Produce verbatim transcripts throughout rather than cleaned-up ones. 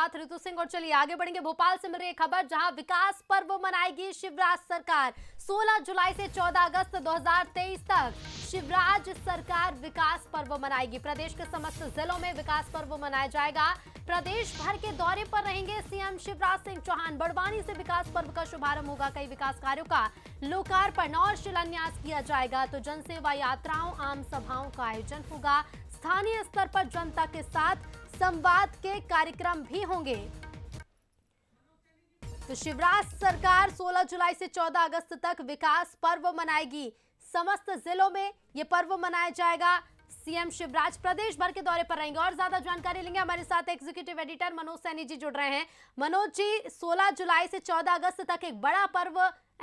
साथ ऋतु सिंह। और चलिए आगे बढ़ेंगे, भोपाल से मिल रही खबर जहां विकास पर्व मनाएगी शिवराज सरकार। सोलह जुलाई से चौदह अगस्त दो हजार तेईस तक शिवराज सरकार विकास पर्व मनाएगी। प्रदेश के समस्त जिलों में विकास पर्व मनाया जाएगा। प्रदेश भर के दौरे पर रहेंगे सीएम शिवराज सिंह चौहान। बड़वानी से विकास पर्व का शुभारंभ होगा। कई विकास कार्यों का लोकार्पण और शिलान्यास किया जाएगा। तो जनसेवा यात्राओं, आम सभाओं का आयोजन होगा। स्थानीय स्तर पर जनता के साथ संवाद के कार्यक्रम भी होंगे। तो शिवराज सरकार सोलह जुलाई से चौदह अगस्त तक विकास पर्व मनाएगी। समस्त जिलों में यह पर्व मनाया जाएगा। सीएम शिवराज प्रदेश भर के दौरे पर रहेंगे। और ज्यादा जानकारी लेंगे, हमारे साथ एग्जीक्यूटिव एडिटर मनोज सैनी जी जुड़ रहे हैं। मनोज जी, सोलह जुलाई से चौदह अगस्त तक एक बड़ा पर्व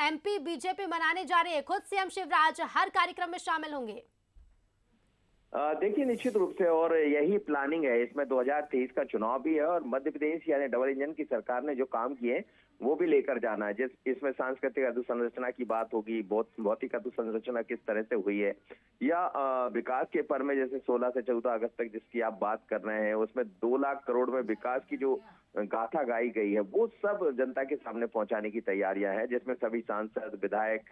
एमपी बीजेपी मनाने जा रही है। खुद सीएम शिवराज हर कार्यक्रम में शामिल होंगे। देखिए, निश्चित रूप से, और यही प्लानिंग है। इसमें दो हजार तेईस का चुनाव भी है और मध्य प्रदेश यानी डबल इंजन की सरकार ने जो काम किए वो भी लेकर जाना है। जिस इसमें सांस्कृतिक अधुसंरचना की बात होगी, बहुत भौतिक अधुसंरचना किस तरह से हुई है, या विकास के पर में जैसे सोलह से चौदह अगस्त तक जिसकी आप बात कर रहे हैं, उसमें दो लाख करोड़ में विकास की जो गाथा गाई गई है वो सब जनता के सामने पहुंचाने की तैयारियां हैं, जिसमें सभी सांसद, विधायक,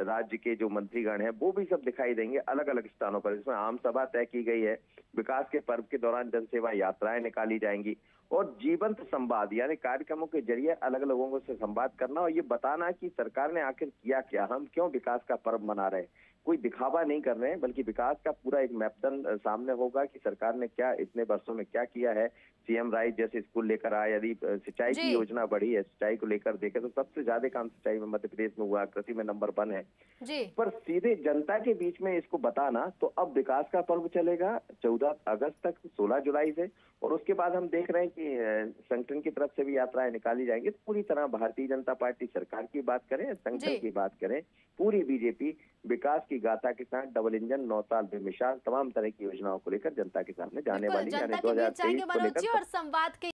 राज्य के जो मंत्रीगण हैं वो भी सब दिखाई देंगे अलग अलग स्थानों पर। इसमें आम सभा तय की गई है। विकास के पर्व के दौरान जनसेवा यात्राएं निकाली जाएंगी और जीवंत संवाद यानी कार्यक्रमों के जरिए अलग अलग लोगों से संवाद करना और ये बताना कि सरकार ने आखिर किया क्या, हम क्यों विकास का पर्व मना रहे हैं। कोई दिखावा नहीं कर रहे हैं, बल्कि विकास का पूरा एक मैपदंड सामने होगा कि सरकार ने क्या इतने वर्षों में क्या किया है। सीएम राइज जैसे स्कूल लेकर आया, यदि सिंचाई की योजना बढ़ी है, सिंचाई को लेकर देखें तो सबसे ज्यादा काम सिंचाई में मध्य प्रदेश में हुआ, कृषि में नंबर वन है जी। पर सीधे जनता के बीच में इसको बताना। तो अब विकास का पर्व चलेगा चौदह अगस्त तक, सोलह जुलाई से, और उसके बाद हम देख रहे हैं कि संगठन की तरफ से भी यात्राएं निकाली जाएंगी। तो पूरी तरह भारतीय जनता पार्टी सरकार की बात करें, संगठन की बात करें, पूरी बीजेपी विकास की गाथा के साथ डबल इंजन, नौताल, बेमिसाल तमाम तरह की योजनाओं को लेकर जनता के सामने जाने वाली है। और संवाद के